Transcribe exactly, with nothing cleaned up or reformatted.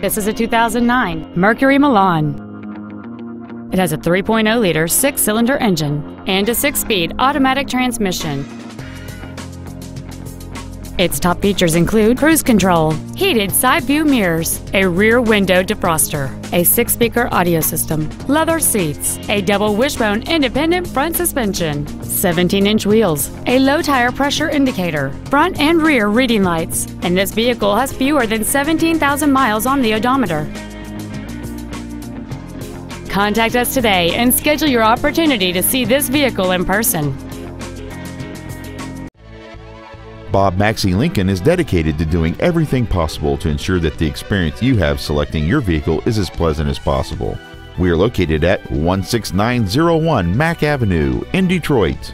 This is a two thousand nine Mercury Milan. It has a three point oh liter six-cylinder engine and a six-speed automatic transmission. Its top features include cruise control, heated side view mirrors, a rear window defroster, a six-speaker audio system, leather seats, a double wishbone independent front suspension, seventeen inch wheels, a low tire pressure indicator, front and rear reading lights, and this vehicle has fewer than seventeen thousand miles on the odometer. Contact us today and schedule your opportunity to see this vehicle in person. Bob Maxey Lincoln is dedicated to doing everything possible to ensure that the experience you have selecting your vehicle is as pleasant as possible. We are located at one six nine zero one Mack Avenue in Detroit.